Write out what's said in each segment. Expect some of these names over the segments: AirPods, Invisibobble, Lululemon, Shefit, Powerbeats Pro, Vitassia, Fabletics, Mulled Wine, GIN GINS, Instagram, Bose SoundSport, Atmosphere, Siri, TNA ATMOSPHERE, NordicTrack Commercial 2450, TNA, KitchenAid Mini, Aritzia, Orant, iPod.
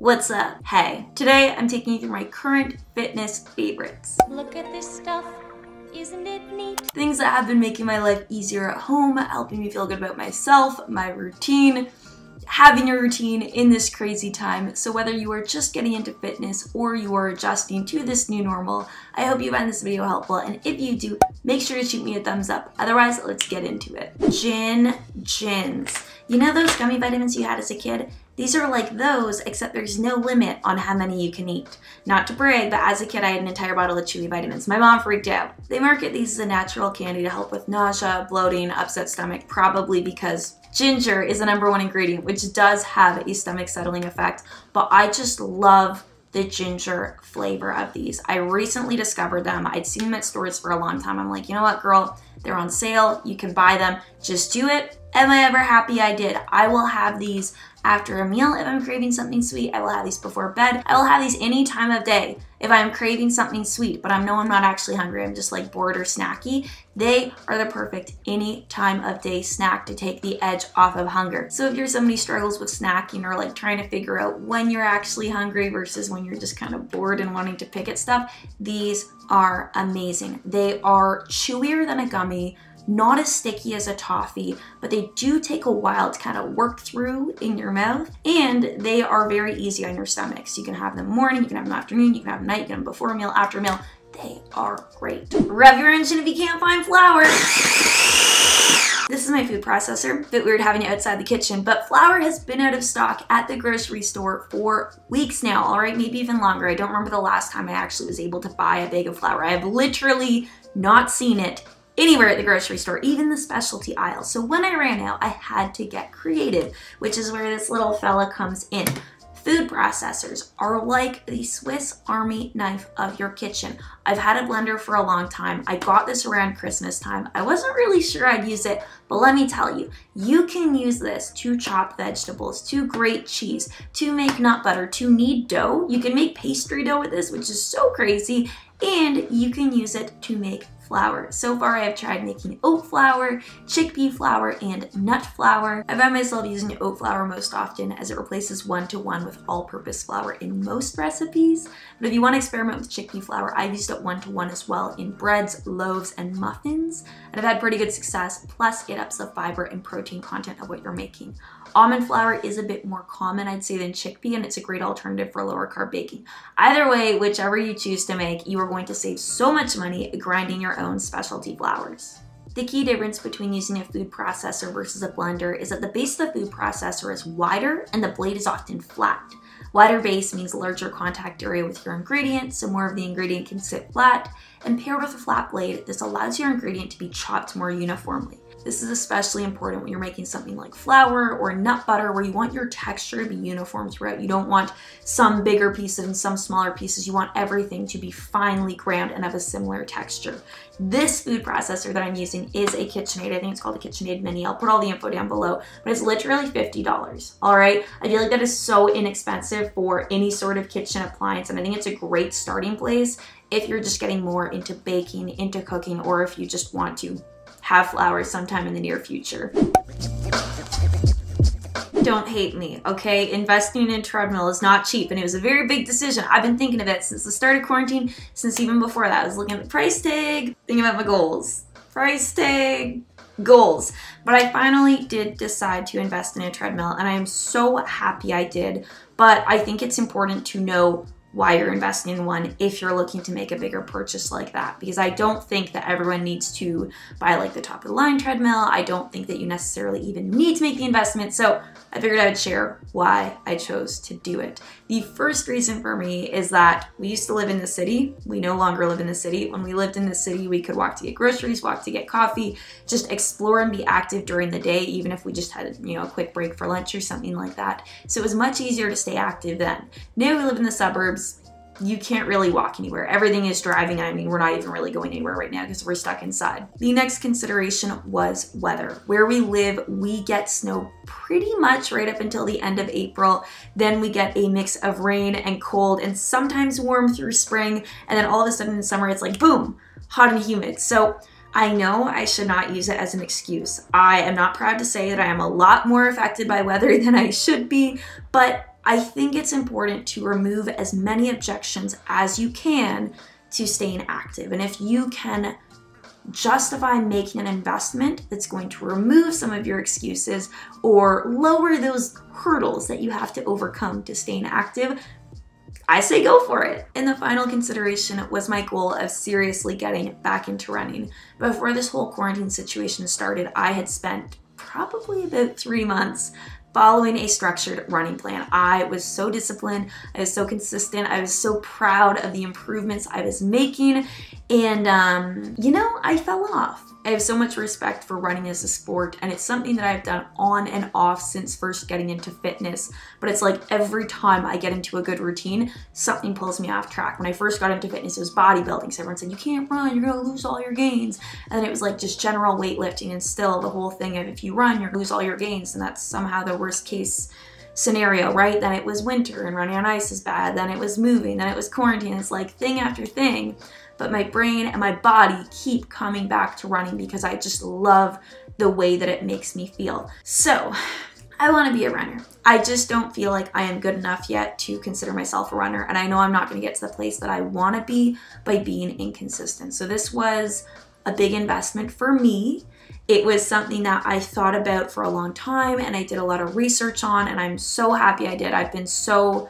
What's up? Hey, today I'm taking you through my current fitness favorites. Look at this stuff. Isn't it neat? Things that have been making my life easier at home, helping me feel good about myself, my routine, having your routine in this crazy time. So whether you are just getting into fitness or you are adjusting to this new normal, I hope you find this video helpful. And if you do, make sure to shoot me a thumbs up. Otherwise, let's get into it. GIN GINS. You know those gummy vitamins you had as a kid? These are like those, except there's no limit on how many you can eat. Not to brag, but as a kid I had an entire bottle of chewy vitamins. My mom freaked out. They market these as a natural candy to help with nausea, bloating, upset stomach, probably because ginger is the #1 ingredient, which does have a stomach settling effect, but I just love the ginger flavor of these. I recently discovered them. I'd seen them at stores for a long time. I'm like, you know what, girl? They're on sale. You can buy them. Just do it. Am I ever happy I did? I will have these after a meal if I'm craving something sweet. I will have these before bed. I will have these any time of day if I'm craving something sweet, but I know I'm not actually hungry. I'm just like bored or snacky. They are the perfect any time of day snack to take the edge off of hunger. So if you're somebody who struggles with snacking or like trying to figure out when you're actually hungry versus when you're just kind of bored and wanting to pick at stuff, these are amazing. They are chewier than a gummy, not as sticky as a toffee, but they do take a while to kind of work through in your mouth, and they are very easy on your stomach. So you can have them morning, you can have them afternoon, you can have them night, you can have them before meal, after meal. They are great. Rev your engine if you can't find flour. This is my food processor. A bit weird having it outside the kitchen, but flour has been out of stock at the grocery store for weeks now, all right, maybe even longer. I don't remember the last time I actually was able to buy a bag of flour. I have literally not seen it anywhere at the grocery store, even the specialty aisle. So when I ran out, I had to get creative, which is where this little fella comes in. Food processors are like the Swiss Army knife of your kitchen. I've had a blender for a long time. I got this around Christmas time. I wasn't really sure I'd use it, but let me tell you, you can use this to chop vegetables, to grate cheese, to make nut butter, to knead dough. You can make pastry dough with this, which is so crazy, and you can use it to make flour. So far I have tried making oat flour, chickpea flour, and nut flour. I find myself using oat flour most often as it replaces one-to-one with all-purpose flour in most recipes. But if you want to experiment with chickpea flour, I've used it one-to-one as well in breads, loaves, and muffins. And I've had pretty good success, plus it ups the fiber and protein content of what you're making. Almond flour is a bit more common, I'd say, than chickpea, and it's a great alternative for lower carb baking. Either way, whichever you choose to make, you are going to save so much money grinding your own specialty flours. The key difference between using a food processor versus a blender is that the base of the food processor is wider and the blade is often flat. Wider base means larger contact area with your ingredient, so more of the ingredient can sit flat, and paired with a flat blade, this allows your ingredient to be chopped more uniformly. This is especially important when you're making something like flour or nut butter where you want your texture to be uniform throughout. You don't want some bigger pieces and some smaller pieces. You want everything to be finely ground and have a similar texture. This food processor that I'm using is a KitchenAid. I think it's called the KitchenAid Mini. I'll put all the info down below, but it's literally $50, all right? I feel like that is so inexpensive for any sort of kitchen appliance, and I think it's a great starting place if you're just getting more into baking, into cooking, or if you just want to have flour sometime in the near future. Don't hate me, okay? Investing in treadmill is not cheap, and it was a very big decision. I've been thinking of it since the start of quarantine, since even before that. I was looking at the price tag, thinking about my goals. Price tag, goals. But I finally did decide to invest in a treadmill, and I am so happy I did. But I think it's important to know why you're investing in one if you're looking to make a bigger purchase like that, because I don't think that everyone needs to buy like the top of the line treadmill. I don't think that you necessarily even need to make the investment. So I figured I would share why I chose to do it. The first reason for me is that we used to live in the city. We no longer live in the city. When we lived in the city, we could walk to get groceries, walk to get coffee, just explore and be active during the day, even if we just had, you know, a quick break for lunch or something like that. So it was much easier to stay active then. Now we live in the suburbs. You can't really walk anywhere. Everything is driving. I mean, we're not even really going anywhere right now because we're stuck inside. The next consideration was weather. Where we live, we get snow pretty much right up until the end of April. Then we get a mix of rain and cold and sometimes warm through spring. And then all of a sudden in summer, it's like, boom, hot and humid. So I know I should not use it as an excuse. I am not proud to say that I am a lot more affected by weather than I should be, but I think it's important to remove as many objections as you can to staying active. And if you can justify making an investment that's going to remove some of your excuses or lower those hurdles that you have to overcome to staying active, I say go for it. And the final consideration was my goal of seriously getting back into running. Before this whole quarantine situation started, I had spent probably about 3 months following a structured running plan. I was so disciplined, I was so consistent, I was so proud of the improvements I was making, and you know, I fell off. I have so much respect for running as a sport, and it's something that I've done on and off since first getting into fitness, but it's like every time I get into a good routine, something pulls me off track. When I first got into fitness, it was bodybuilding, so everyone said, you can't run, you're gonna lose all your gains. And then it was like just general weightlifting, and still the whole thing of if you run, you're gonna lose all your gains, and that's somehow the worst case scenario, right? Then it was winter and running on ice is bad, then it was moving, then it was quarantine. It's like thing after thing. But my brain and my body keep coming back to running because I just love the way that it makes me feel. So I want to be a runner. I just don't feel like I am good enough yet to consider myself a runner. And I know I'm not going to get to the place that I want to be by being inconsistent. So this was a big investment for me. It was something that I thought about for a long time and I did a lot of research on, and I'm so happy I did. I've been so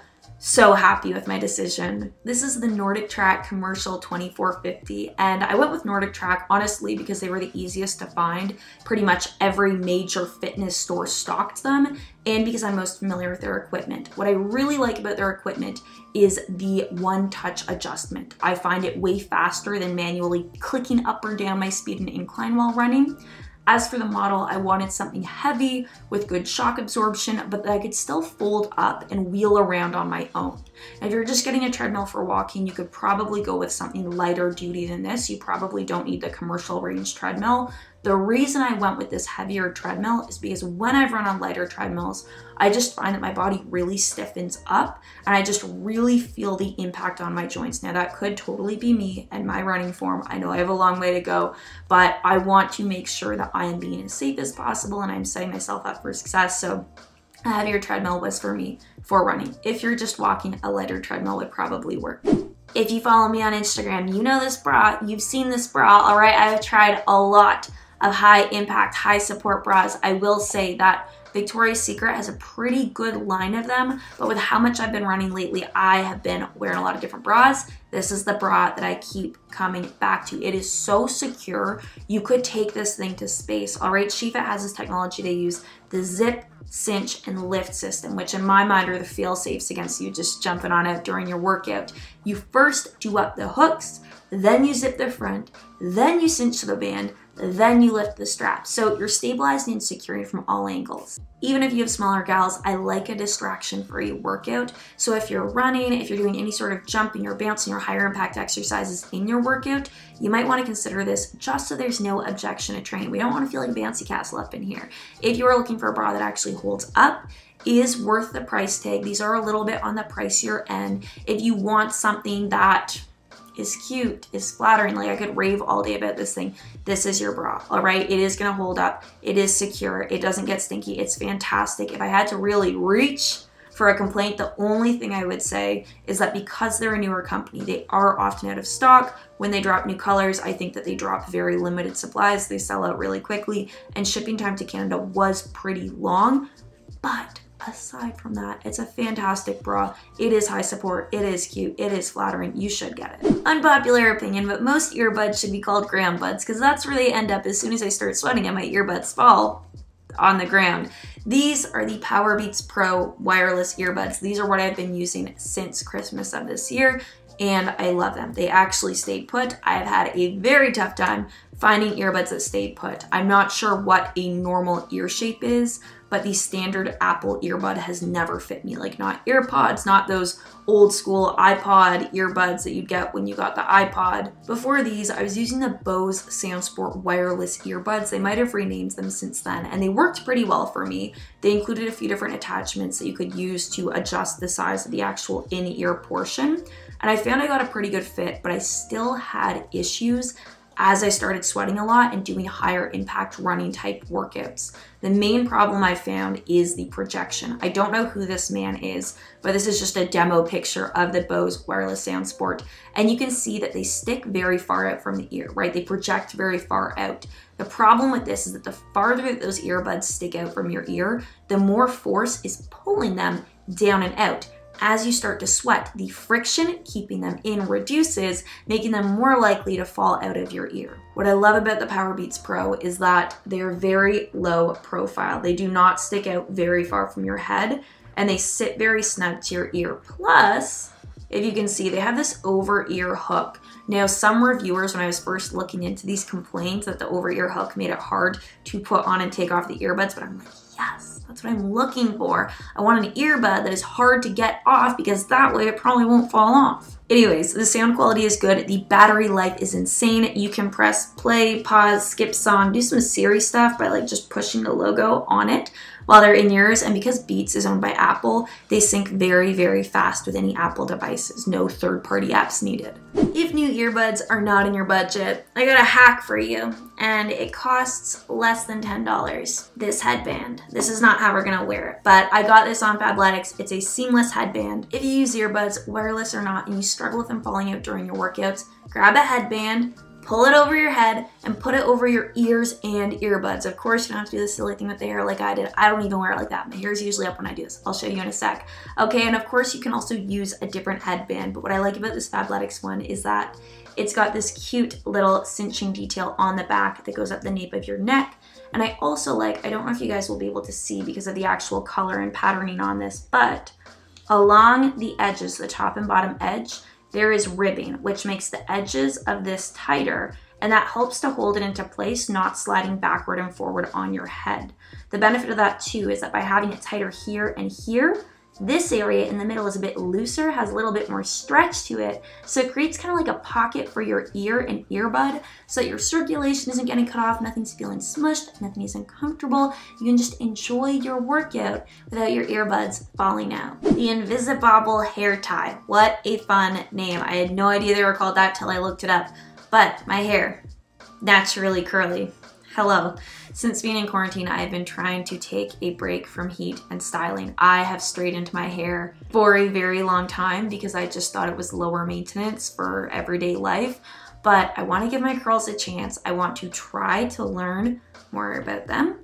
happy with my decision. This is the NordicTrack Commercial 2450, and I went with NordicTrack honestly because they were the easiest to find. Pretty much every major fitness store stocked them, and because I'm most familiar with their equipment. What I really like about their equipment is the one-touch adjustment. I find it way faster than manually clicking up or down my speed and incline while running. As for the model, I wanted something heavy with good shock absorption, but that I could still fold up and wheel around on my own. Now, if you're just getting a treadmill for walking, you could probably go with something lighter duty than this. You probably don't need the commercial range treadmill. The reason I went with this heavier treadmill is because when I've run on lighter treadmills, I just find that my body really stiffens up and I just really feel the impact on my joints. Now that could totally be me and my running form. I know I have a long way to go, but I want to make sure that I am being as safe as possible and I'm setting myself up for success. So a heavier treadmill was for me for running. If you're just walking, a lighter treadmill would probably work. If you follow me on Instagram, you know this bra, you've seen this bra, all right? I have tried a lot of high impact, high support bras. I will say that Victoria's Secret has a pretty good line of them, but with how much I've been running lately, I have been wearing a lot of different bras. This is the bra that I keep coming back to. It is so secure. You could take this thing to space, all right? Shefit has this technology they use, the zip, cinch, and lift system, which in my mind are the fail safes against you just jumping on it during your workout. You first do up the hooks, then you zip the front, then you cinch the band, then you lift the strap. So you're stabilizing and securing from all angles. Even if you have smaller gals, I like a distraction for a workout. So if you're running, if you're doing any sort of jumping or bouncing or higher impact exercises in your workout, you might want to consider this just so there's no objection to training. We don't want to feel like a bouncy castle up in here. If you're looking for a bra that actually holds up, is worth the price tag. These are a little bit on the pricier end. If you want something that is cute, is flattering, like I could rave all day about this thing, this is your bra, all right? It is gonna hold up, it is secure, it doesn't get stinky, it's fantastic. If I had to really reach for a complaint, the only thing I would say is that because they're a newer company, they are often out of stock. When they drop new colors, I think that they drop very limited supplies, they sell out really quickly, and shipping time to Canada was pretty long, but aside from that, it's a fantastic bra. It is high support, it is cute, it is flattering, you should get it. Unpopular opinion, but most earbuds should be called gram buds because that's where they end up as soon as I start sweating and my earbuds fall on the ground. These are the Powerbeats Pro wireless earbuds. These are what I've been using since Christmas of this year, and I love them. They actually stayed put. I've had a very tough time finding earbuds that stayed put. I'm not sure what a normal ear shape is, but the standard Apple earbud has never fit me. Like not AirPods, not those old school iPod earbuds that you'd get when you got the iPod. Before these, I was using the Bose SoundSport wireless earbuds. They might have renamed them since then, and they worked pretty well for me. They included a few different attachments that you could use to adjust the size of the actual in-ear portion. And I found I got a pretty good fit, but I still had issues as I started sweating a lot and doing higher impact running type workouts. The main problem I found is the projection. I don't know who this man is, but this is just a demo picture of the Bose Wireless SoundSport. And you can see that they stick very far out from the ear, right? They project very far out. The problem with this is that the farther that those earbuds stick out from your ear, the more force is pulling them down and out. As you start to sweat, the friction keeping them in reduces, making them more likely to fall out of your ear. What I love about the Powerbeats Pro is that they are very low profile. They do not stick out very far from your head, and they sit very snug to your ear. Plus, if you can see, they have this over-ear hook. Now, some reviewers, when I was first looking into these, complaints that the over-ear hook made it hard to put on and take off the earbuds, but I'm like, yes, that's what I'm looking for. I want an earbud that is hard to get off because that way it probably won't fall off. Anyways, the sound quality is good. The battery life is insane. You can press play, pause, skip song, do some Siri stuff by like just pushing the logo on it while they're in yours. And because Beats is owned by Apple, they sync very, very fast with any Apple devices. No third-party apps needed. If new earbuds are not in your budget, I got a hack for you, and it costs less than $10. This headband. This is not how we're gonna wear it, but I got this on Fabletics. It's a seamless headband. If you use earbuds, wireless or not, and you struggle with them falling out during your workouts, grab a headband, pull it over your head, and put it over your ears and earbuds. Of course, you don't have to do the silly thing with the hair like I did. I don't even wear it like that. My hair's usually up when I do this. I'll show you in a sec. Okay, and of course, you can also use a different headband, but what I like about this Fabletics one is that it's got this cute little cinching detail on the back that goes up the nape of your neck. And I also like, I don't know if you guys will be able to see because of the actual color and patterning on this, but along the edges, the top and bottom edge, there is ribbing, which makes the edges of this tighter, and that helps to hold it into place, not sliding backward and forward on your head. The benefit of that too is that by having it tighter here and here, this area in the middle is a bit looser, has a little bit more stretch to it, so it creates kind of like a pocket for your ear and earbud so that your circulation isn't getting cut off, nothing's feeling smushed, nothing is uncomfortable. You can just enjoy your workout without your earbuds falling out. The Invisibobble hair tie. What a fun name. I had no idea they were called that till I looked it up, but my hair, naturally curly. Hello. Since being in quarantine, I have been trying to take a break from heat and styling. I have straightened my hair for a very long time because I just thought it was lower maintenance for everyday life, but I want to give my curls a chance. I want to try to learn more about them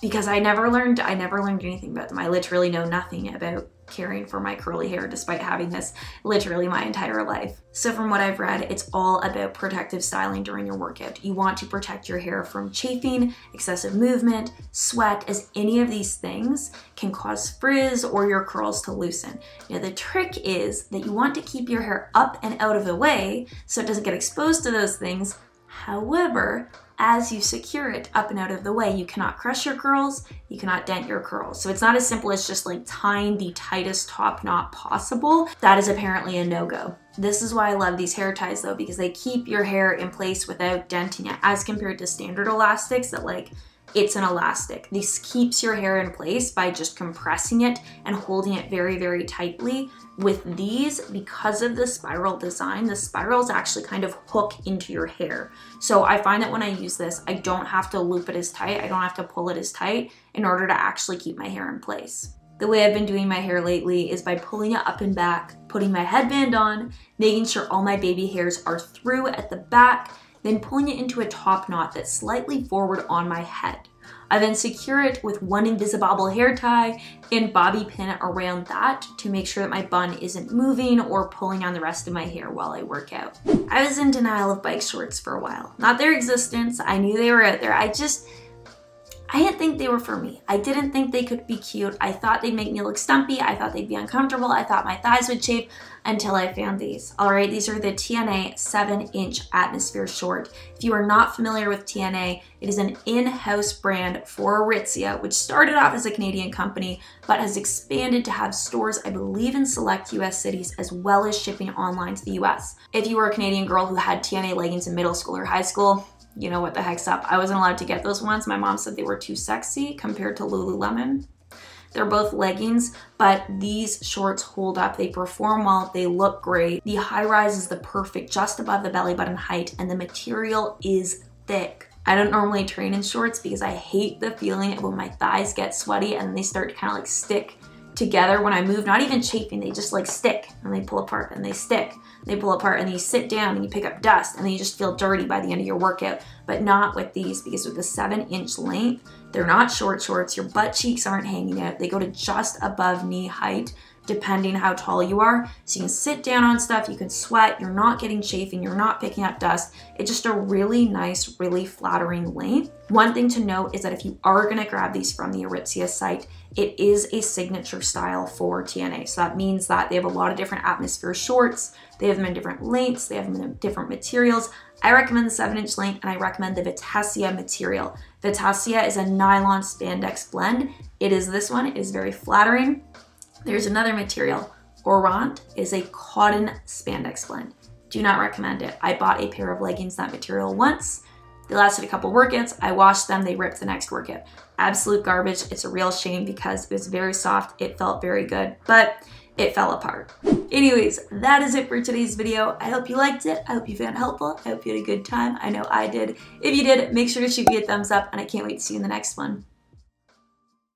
because I never learned anything about them. I literally know nothing about caring for my curly hair despite having this literally my entire life. So from what I've read, it's all about protective styling during your workout. You want to protect your hair from chafing, excessive movement, sweat, as any of these things can cause frizz or your curls to loosen. Now the trick is that you want to keep your hair up and out of the way so it doesn't get exposed to those things. However, as you secure it up and out of the way, you cannot crush your curls, you cannot dent your curls. So it's not as simple as just like tying the tightest top knot possible. That is apparently a no-go. This is why I love these hair ties though, because they keep your hair in place without denting it, as compared to standard elastics that like, it's an elastic. This keeps your hair in place by just compressing it and holding it very, very tightly. With these, because of the spiral design, the spirals actually kind of hook into your hair. So I find that when I use this, I don't have to loop it as tight. I don't have to pull it as tight in order to actually keep my hair in place. The way I've been doing my hair lately is by pulling it up and back, putting my headband on, making sure all my baby hairs are through at the back, then pulling it into a top knot that's slightly forward on my head. I then secure it with one Invisibobble hair tie and bobby pin around that to make sure that my bun isn't moving or pulling on the rest of my hair while I work out. I was in denial of bike shorts for a while. Not their existence, I knew they were out there. I didn't think they were for me. I didn't think they could be cute. I thought they'd make me look stumpy. I thought they'd be uncomfortable. I thought my thighs would chafe until I found these. All right, these are the TNA 7-inch Atmosphere short. If you are not familiar with TNA, it is an in-house brand for Aritzia, which started off as a Canadian company, but has expanded to have stores, I believe, in select US cities, as well as shipping online to the US. If you were a Canadian girl who had TNA leggings in middle school or high school, you know what the heck's up. I wasn't allowed to get those ones. My mom said they were too sexy compared to Lululemon. They're both leggings, but these shorts hold up. They perform well, they look great. The high rise is the perfect, just above the belly button height, and the material is thick. I don't normally train in shorts because I hate the feeling of when my thighs get sweaty and they start to kind of like stick together when I move, not even chafing, they just like stick and they pull apart and they stick. They pull apart and you sit down and you pick up dust and then you just feel dirty by the end of your workout, but not with these because with the 7-inch length, they're not short shorts, your butt cheeks aren't hanging out. They go to just above knee height, depending how tall you are. So you can sit down on stuff, you can sweat, you're not getting chafing, you're not picking up dust. It's just a really nice, really flattering length. One thing to note is that if you are gonna grab these from the Aritzia site, it is a signature style for TNA. So that means that they have a lot of different Atmosphere shorts, they have them in different lengths, they have them in different materials. I recommend the 7-inch length and I recommend the Vitassia material. Vitassia is a nylon spandex blend. It is this one, it is very flattering. There's another material, Orant is a cotton spandex blend. Do not recommend it. I bought a pair of leggings that material once. They lasted a couple workouts. I washed them, they ripped the next workout. Absolute garbage. It's a real shame because it was very soft. It felt very good, but it fell apart. Anyways, that is it for today's video. I hope you liked it. I hope you found it helpful. I hope you had a good time. I know I did. If you did, make sure to shoot me a thumbs up and I can't wait to see you in the next one.